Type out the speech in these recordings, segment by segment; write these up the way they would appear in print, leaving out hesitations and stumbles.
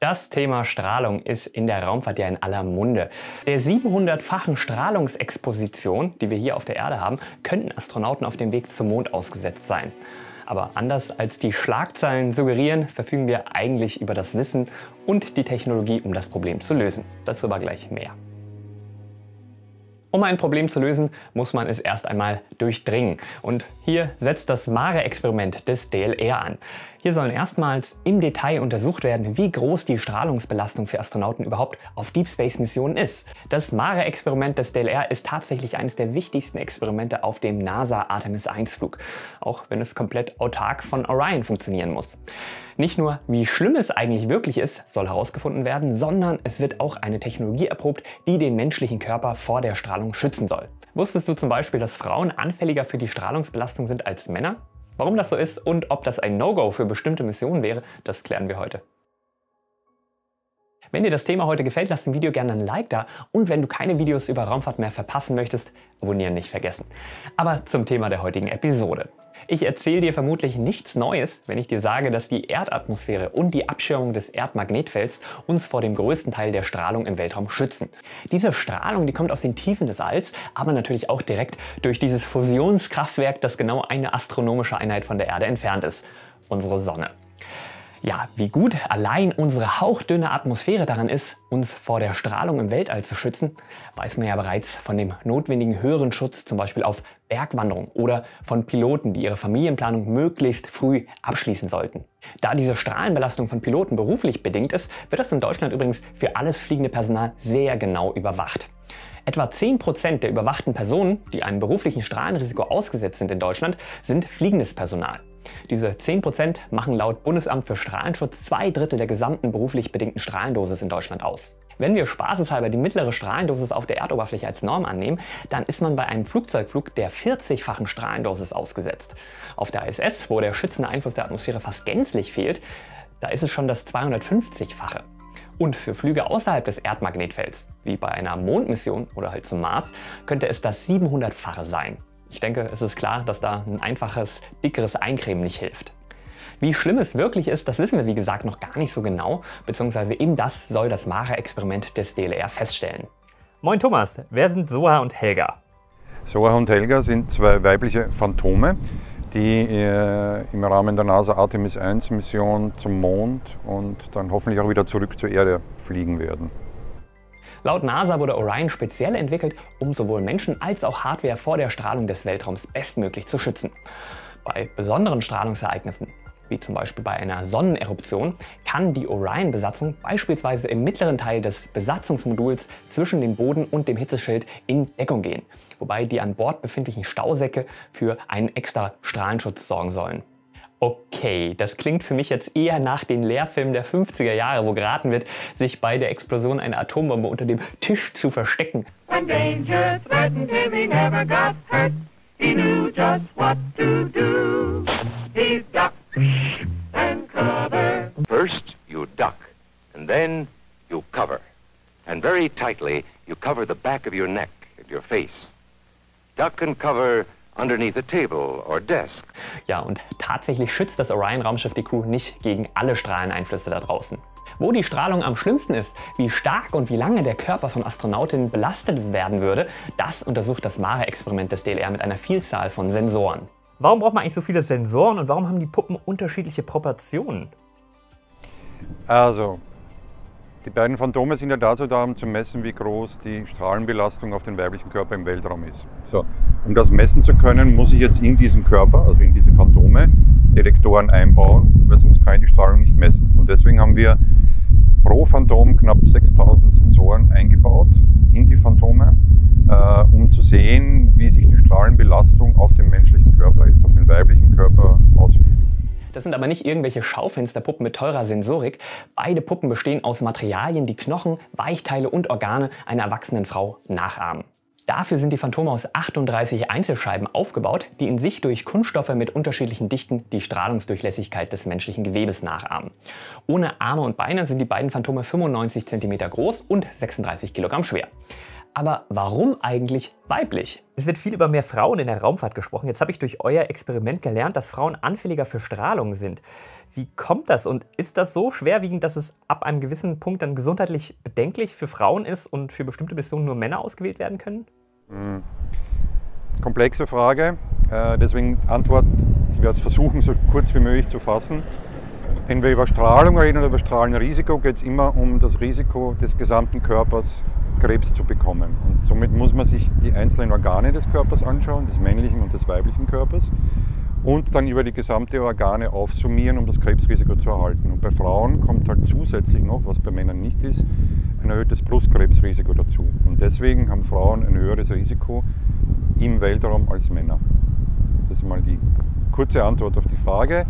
Das Thema Strahlung ist in der Raumfahrt ja in aller Munde. Der 700-fachen Strahlungsexposition, die wir hier auf der Erde haben, könnten Astronauten auf dem Weg zum Mond ausgesetzt sein. Aber anders als die Schlagzeilen suggerieren, verfügen wir eigentlich über das Wissen und die Technologie, um das Problem zu lösen. Dazu aber gleich mehr. Um ein Problem zu lösen, muss man es erst einmal durchdringen. Und hier setzt das Mare-Experiment des DLR an. Hier sollen erstmals im Detail untersucht werden, wie groß die Strahlungsbelastung für Astronauten überhaupt auf Deep Space-Missionen ist. Das Mare-Experiment des DLR ist tatsächlich eines der wichtigsten Experimente auf dem NASA-Artemis-1-Flug, auch wenn es komplett autark von Orion funktionieren muss. Nicht nur, wie schlimm es eigentlich wirklich ist, soll herausgefunden werden, sondern es wird auch eine Technologie erprobt, die den menschlichen Körper vor der Strahlung schützen soll. Wusstest du zum Beispiel, dass Frauen anfälliger für die Strahlungsbelastung sind als Männer? Warum das so ist und ob das ein No-Go für bestimmte Missionen wäre, das klären wir heute. Wenn dir das Thema heute gefällt, lass dem Video gerne ein Like da und wenn du keine Videos über Raumfahrt mehr verpassen möchtest, abonnieren nicht vergessen. Aber zum Thema der heutigen Episode. Ich erzähle dir vermutlich nichts Neues, wenn ich dir sage, dass die Erdatmosphäre und die Abschirmung des Erdmagnetfelds uns vor dem größten Teil der Strahlung im Weltraum schützen. Diese Strahlung, die kommt aus den Tiefen des Alls, aber natürlich auch direkt durch dieses Fusionskraftwerk, das genau eine astronomische Einheit von der Erde entfernt ist, unsere Sonne. Ja, wie gut allein unsere hauchdünne Atmosphäre daran ist, uns vor der Strahlung im Weltall zu schützen, weiß man ja bereits von dem notwendigen höheren Schutz, zum Beispiel auf Bergwanderung oder von Piloten, die ihre Familienplanung möglichst früh abschließen sollten. Da diese Strahlenbelastung von Piloten beruflich bedingt ist, wird das in Deutschland übrigens für alles fliegende Personal sehr genau überwacht. Etwa 10% der überwachten Personen, die einem beruflichen Strahlenrisiko ausgesetzt sind in Deutschland, sind fliegendes Personal. Diese 10% machen laut Bundesamt für Strahlenschutz 2/3 der gesamten beruflich bedingten Strahlendosis in Deutschland aus. Wenn wir spaßeshalber die mittlere Strahlendosis auf der Erdoberfläche als Norm annehmen, dann ist man bei einem Flugzeugflug der 40-fachen Strahlendosis ausgesetzt. Auf der ISS, wo der schützende Einfluss der Atmosphäre fast gänzlich fehlt, da ist es schon das 250-fache. Und für Flüge außerhalb des Erdmagnetfelds, wie bei einer Mondmission oder halt zum Mars, könnte es das 700-fache sein. Ich denke, es ist klar, dass da ein einfaches, dickeres Eincremen nicht hilft. Wie schlimm es wirklich ist, das wissen wir wie gesagt noch gar nicht so genau, beziehungsweise eben das soll das Mare-Experiment des DLR feststellen. Moin Thomas, wer sind Soa und Helga? Soa und Helga sind zwei weibliche Phantome, die im Rahmen der NASA Artemis 1 Mission zum Mond und dann hoffentlich auch wieder zurück zur Erde fliegen werden. Laut NASA wurde Orion speziell entwickelt, um sowohl Menschen als auch Hardware vor der Strahlung des Weltraums bestmöglich zu schützen. Bei besonderen Strahlungsereignissen, wie zum Beispiel bei einer Sonneneruption, kann die Orion-Besatzung beispielsweise im mittleren Teil des Besatzungsmoduls zwischen dem Boden und dem Hitzeschild in Deckung gehen, wobei die an Bord befindlichen Stausäcke für einen extra Strahlenschutz sorgen sollen. Okay, das klingt für mich jetzt eher nach den Lehrfilmen der 50er Jahre, wo geraten wird, sich bei der Explosion einer Atombombe unter dem Tisch zu verstecken. First you duck, and then you cover. And very tightly you cover the back of your neck and your face. Duck and cover underneath the table or desk. Ja, und tatsächlich schützt das Orion-Raumschiff die Crew nicht gegen alle Strahleneinflüsse da draußen. Wo die Strahlung am schlimmsten ist, wie stark und wie lange der Körper von Astronautinnen belastet werden würde, das untersucht das Mare-Experiment des DLR mit einer Vielzahl von Sensoren. Warum braucht man eigentlich so viele Sensoren und warum haben die Puppen unterschiedliche Proportionen? Also, die beiden Phantome sind ja dazu da, um zu messen, wie groß die Strahlenbelastung auf den weiblichen Körper im Weltraum ist. So, um das messen zu können, muss ich jetzt in diesen Körper, also in diese Phantome, Detektoren einbauen, weil sonst kann ich die Strahlung nicht messen. Und deswegen haben wir pro Phantom knapp 6000 Sensoren eingebaut in die Phantome, um zu sehen, wie sich die Strahlenbelastung auf den menschlichen Körper, jetzt auf den weiblichen Körper, auswirkt. Das sind aber nicht irgendwelche Schaufensterpuppen mit teurer Sensorik. Beide Puppen bestehen aus Materialien, die Knochen, Weichteile und Organe einer erwachsenen Frau nachahmen. Dafür sind die Phantome aus 38 Einzelscheiben aufgebaut, die in sich durch Kunststoffe mit unterschiedlichen Dichten die Strahlungsdurchlässigkeit des menschlichen Gewebes nachahmen. Ohne Arme und Beine sind die beiden Phantome 95 cm groß und 36 kg schwer. Aber warum eigentlich weiblich? Es wird viel über mehr Frauen in der Raumfahrt gesprochen. Jetzt habe ich durch euer Experiment gelernt, dass Frauen anfälliger für Strahlung sind. Wie kommt das und ist das so schwerwiegend, dass es ab einem gewissen Punkt dann gesundheitlich bedenklich für Frauen ist und für bestimmte Missionen nur Männer ausgewählt werden können? Komplexe Frage, deswegen Antwort, ich werde es versuchen, so kurz wie möglich zu fassen. Wenn wir über Strahlung reden oder über Strahlenrisiko, geht es immer um das Risiko des gesamten Körpers, Krebs zu bekommen. Und somit muss man sich die einzelnen Organe des Körpers anschauen, des männlichen und des weiblichen Körpers, und dann über die gesamte Organe aufsummieren, um das Krebsrisiko zu erhalten. Und bei Frauen kommt halt zusätzlich noch, was bei Männern nicht ist, ein erhöhtes Brustkrebsrisiko dazu. Und deswegen haben Frauen ein höheres Risiko im Weltraum als Männer. Das ist mal die kurze Antwort auf die Frage.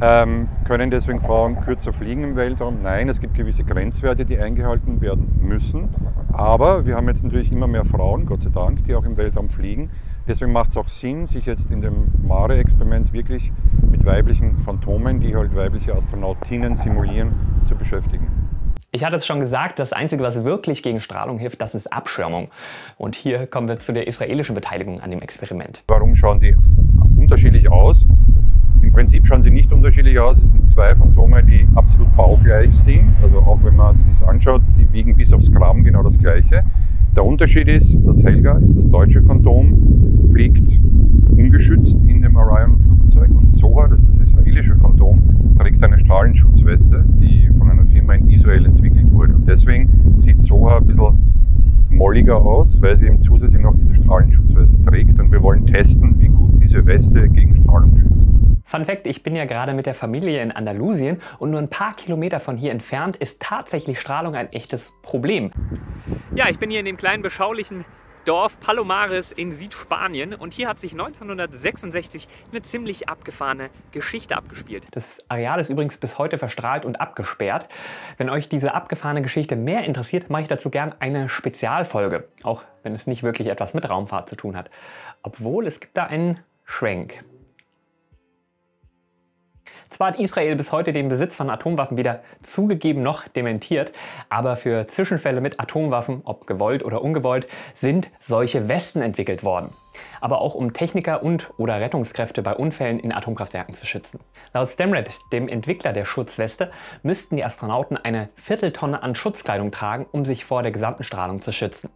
Können deswegen Frauen kürzer fliegen im Weltraum? Nein, es gibt gewisse Grenzwerte, die eingehalten werden müssen. Aber wir haben jetzt natürlich immer mehr Frauen, Gott sei Dank, die auch im Weltraum fliegen. Deswegen macht es auch Sinn, sich jetzt in dem Mare-Experiment wirklich mit weiblichen Phantomen, die halt weibliche Astronautinnen simulieren, zu beschäftigen. Ich hatte es schon gesagt, das Einzige, was wirklich gegen Strahlung hilft, das ist Abschirmung. Und hier kommen wir zu der israelischen Beteiligung an dem Experiment. Warum schauen die unterschiedlich aus? Im Prinzip schauen sie nicht unterschiedlich aus. Es sind zwei Phantome, die absolut baugleich sind. Also auch wenn man sich das anschaut, die wiegen bis aufs Gramm genau das Gleiche. Der Unterschied ist, dass Helga, ist das deutsche Phantom, fliegt ungeschützt in dem Orion-Flugzeug, und Zohar, das ist das israelische Phantom, trägt eine Strahlenschutzweste, die von einer Firma in Israel entwickelt wurde. Und deswegen sieht Zohar ein bisschen molliger aus, weil sie eben zusätzlich noch diese Strahlenschutzweste trägt. Und wir wollen testen, wie gut diese Weste gegen Strahlung schützt. Fun Fact, ich bin ja gerade mit der Familie in Andalusien und nur ein paar Kilometer von hier entfernt ist tatsächlich Strahlung ein echtes Problem. Ja, ich bin hier in dem kleinen beschaulichen Dorf Palomares in Südspanien und hier hat sich 1966 eine ziemlich abgefahrene Geschichte abgespielt. Das Areal ist übrigens bis heute verstrahlt und abgesperrt. Wenn euch diese abgefahrene Geschichte mehr interessiert, mache ich dazu gern eine Spezialfolge, auch wenn es nicht wirklich etwas mit Raumfahrt zu tun hat. Obwohl, es gibt da einen Schwenk. Zwar hat Israel bis heute den Besitz von Atomwaffen weder zugegeben noch dementiert, aber für Zwischenfälle mit Atomwaffen, ob gewollt oder ungewollt, sind solche Westen entwickelt worden. Aber auch um Techniker und oder Rettungskräfte bei Unfällen in Atomkraftwerken zu schützen. Laut StemRad, dem Entwickler der Schutzweste, müssten die Astronauten eine Vierteltonne an Schutzkleidung tragen, um sich vor der gesamten Strahlung zu schützen.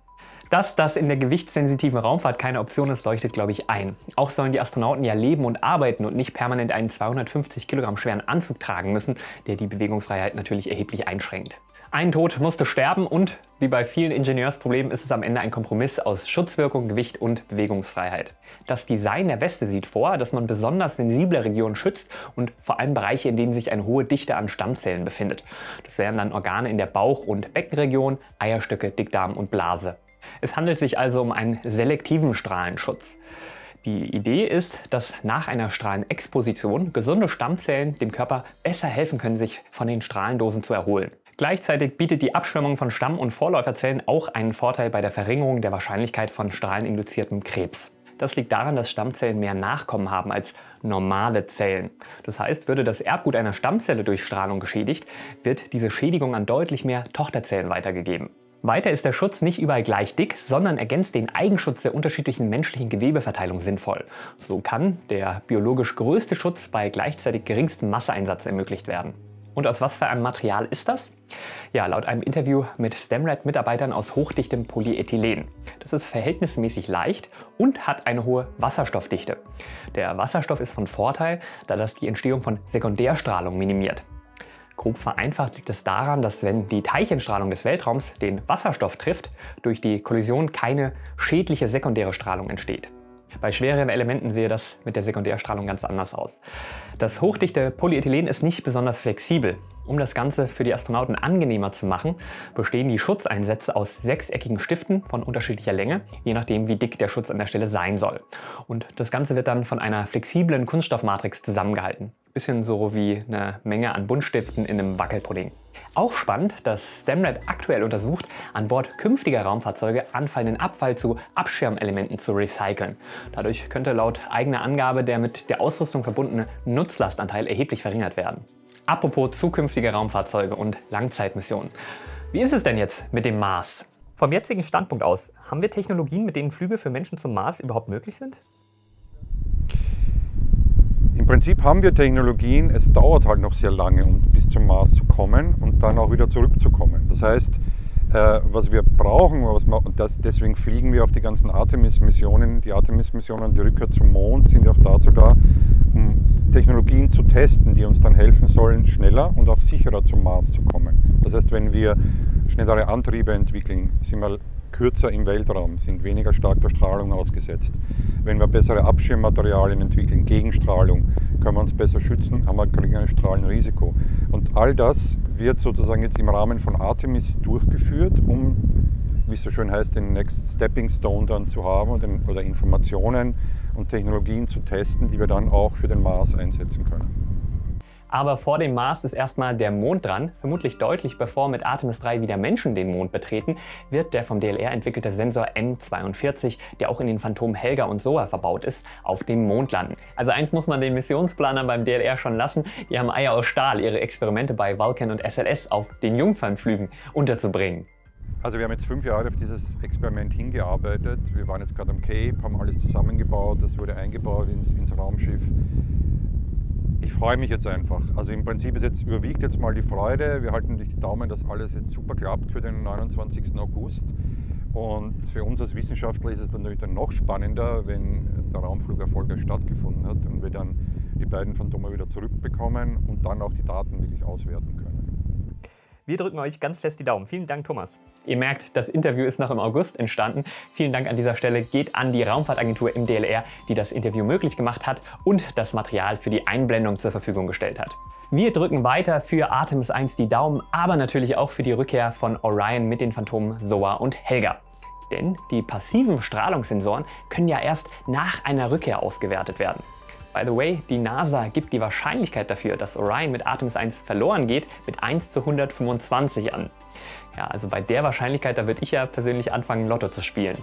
Dass das in der gewichtssensitiven Raumfahrt keine Option ist, leuchtet, glaube ich, ein. Auch sollen die Astronauten ja leben und arbeiten und nicht permanent einen 250 Kilogramm schweren Anzug tragen müssen, der die Bewegungsfreiheit natürlich erheblich einschränkt. Ein Tod musste sterben und, wie bei vielen Ingenieursproblemen, ist es am Ende ein Kompromiss aus Schutzwirkung, Gewicht und Bewegungsfreiheit. Das Design der Weste sieht vor, dass man besonders sensible Regionen schützt und vor allem Bereiche, in denen sich eine hohe Dichte an Stammzellen befindet. Das wären dann Organe in der Bauch- und Beckenregion, Eierstöcke, Dickdarm und Blase. Es handelt sich also um einen selektiven Strahlenschutz. Die Idee ist, dass nach einer Strahlenexposition gesunde Stammzellen dem Körper besser helfen können, sich von den Strahlendosen zu erholen. Gleichzeitig bietet die Abschirmung von Stamm- und Vorläuferzellen auch einen Vorteil bei der Verringerung der Wahrscheinlichkeit von strahleninduziertem Krebs. Das liegt daran, dass Stammzellen mehr Nachkommen haben als normale Zellen. Das heißt, würde das Erbgut einer Stammzelle durch Strahlung geschädigt, wird diese Schädigung an deutlich mehr Tochterzellen weitergegeben. Weiter ist der Schutz nicht überall gleich dick, sondern ergänzt den Eigenschutz der unterschiedlichen menschlichen Gewebeverteilung sinnvoll. So kann der biologisch größte Schutz bei gleichzeitig geringstem Masseeinsatz ermöglicht werden. Und aus was für einem Material ist das? Ja, laut einem Interview mit StemRad-Mitarbeitern aus hochdichtem Polyethylen. Das ist verhältnismäßig leicht und hat eine hohe Wasserstoffdichte. Der Wasserstoff ist von Vorteil, da das die Entstehung von Sekundärstrahlung minimiert. Grob vereinfacht liegt es daran, dass, wenn die Teilchenstrahlung des Weltraums den Wasserstoff trifft, durch die Kollision keine schädliche sekundäre Strahlung entsteht. Bei schwereren Elementen sehe das mit der Sekundärstrahlung ganz anders aus. Das hochdichte Polyethylen ist nicht besonders flexibel. Um das Ganze für die Astronauten angenehmer zu machen, bestehen die Schutzeinsätze aus sechseckigen Stiften von unterschiedlicher Länge, je nachdem wie dick der Schutz an der Stelle sein soll. Und das Ganze wird dann von einer flexiblen Kunststoffmatrix zusammengehalten. Bisschen so wie eine Menge an Buntstiften in einem Wackelpudding. Auch spannend, dass StemRad aktuell untersucht, an Bord künftiger Raumfahrzeuge anfallenden Abfall zu Abschirmelementen zu recyceln. Dadurch könnte laut eigener Angabe der mit der Ausrüstung verbundene Nutzlastanteil erheblich verringert werden. Apropos zukünftige Raumfahrzeuge und Langzeitmissionen. Wie ist es denn jetzt mit dem Mars? Vom jetzigen Standpunkt aus, haben wir Technologien, mit denen Flüge für Menschen zum Mars überhaupt möglich sind? Im Prinzip haben wir Technologien, es dauert halt noch sehr lange, um bis zum Mars zu kommen und dann auch wieder zurückzukommen. Das heißt, was wir brauchen, deswegen fliegen wir auch die ganzen Artemis-Missionen. Die Artemis-Missionen, die Rückkehr zum Mond, sind auch dazu da, um Technologien zu testen, die uns dann helfen sollen, schneller und auch sicherer zum Mars zu kommen. Das heißt, wenn wir schnellere Antriebe entwickeln, sind wir kürzer im Weltraum, sind weniger stark der Strahlung ausgesetzt. Wenn wir bessere Abschirmmaterialien entwickeln, Gegenstrahlung, können wir uns besser schützen, haben wir ein geringeres Strahlenrisiko. Und all das wird sozusagen jetzt im Rahmen von Artemis durchgeführt, um, wie es so schön heißt, den Next Stepping Stone dann zu haben oder Informationen und Technologien zu testen, die wir dann auch für den Mars einsetzen können. Aber vor dem Mars ist erstmal der Mond dran. Vermutlich deutlich bevor mit Artemis 3 wieder Menschen den Mond betreten, wird der vom DLR entwickelte Sensor M42, der auch in den Phantomen Helga und Soa verbaut ist, auf dem Mond landen. Also eins muss man den Missionsplanern beim DLR schon lassen, die haben Eier aus Stahl, ihre Experimente bei Vulcan und SLS auf den Jungfernflügen unterzubringen. Also wir haben jetzt 5 Jahre auf dieses Experiment hingearbeitet. Wir waren jetzt gerade am Cape, haben alles zusammengebaut, das wurde eingebaut ins Raumschiff. Ich freue mich jetzt einfach. Also im Prinzip überwiegt jetzt mal die Freude. Wir halten natürlich die Daumen, dass alles jetzt super klappt für den 29. August. Und für uns als Wissenschaftler ist es dann natürlich noch spannender, wenn der Raumflug erfolgreich stattgefunden hat und wir dann die beiden Phantome wieder zurückbekommen und dann auch die Daten wirklich auswerten können. Wir drücken euch ganz fest die Daumen. Vielen Dank, Thomas. Ihr merkt, das Interview ist noch im August entstanden. Vielen Dank an dieser Stelle geht an die Raumfahrtagentur im DLR, die das Interview möglich gemacht hat und das Material für die Einblendung zur Verfügung gestellt hat. Wir drücken weiter für Artemis 1 die Daumen, aber natürlich auch für die Rückkehr von Orion mit den Phantomen Soa und Helga. Denn die passiven Strahlungssensoren können ja erst nach einer Rückkehr ausgewertet werden. By the way, die NASA gibt die Wahrscheinlichkeit dafür, dass Orion mit Artemis 1 verloren geht, mit 1 zu 125 an. Ja, also bei der Wahrscheinlichkeit, da würde ich ja persönlich anfangen, Lotto zu spielen.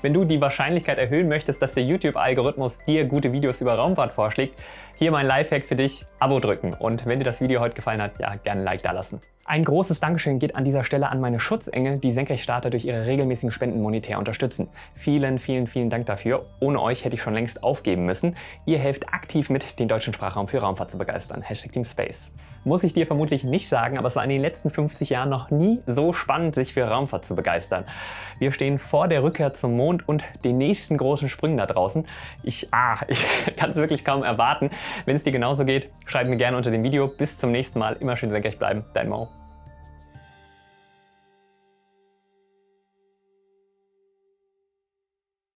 Wenn du die Wahrscheinlichkeit erhöhen möchtest, dass der YouTube-Algorithmus dir gute Videos über Raumfahrt vorschlägt, hier mein Lifehack für dich, Abo drücken. Und wenn dir das Video heute gefallen hat, ja, gerne ein Like dalassen. Ein großes Dankeschön geht an dieser Stelle an meine Schutzengel, die Senkrechtstarter durch ihre regelmäßigen Spenden monetär unterstützen. Vielen, vielen, vielen Dank dafür. Ohne euch hätte ich schon längst aufgeben müssen. Ihr helft aktiv mit, den deutschen Sprachraum für Raumfahrt zu begeistern. #Team Space. Muss ich dir vermutlich nicht sagen, aber es war in den letzten 50 Jahren noch nie so spannend, sich für Raumfahrt zu begeistern. Wir stehen vor der Rückkehr zum Mond und den nächsten großen Sprung da draußen. Ich kann es wirklich kaum erwarten. Wenn es dir genauso geht, schreib mir gerne unter dem Video. Bis zum nächsten Mal. Immer schön senkrecht bleiben. Dein Mo.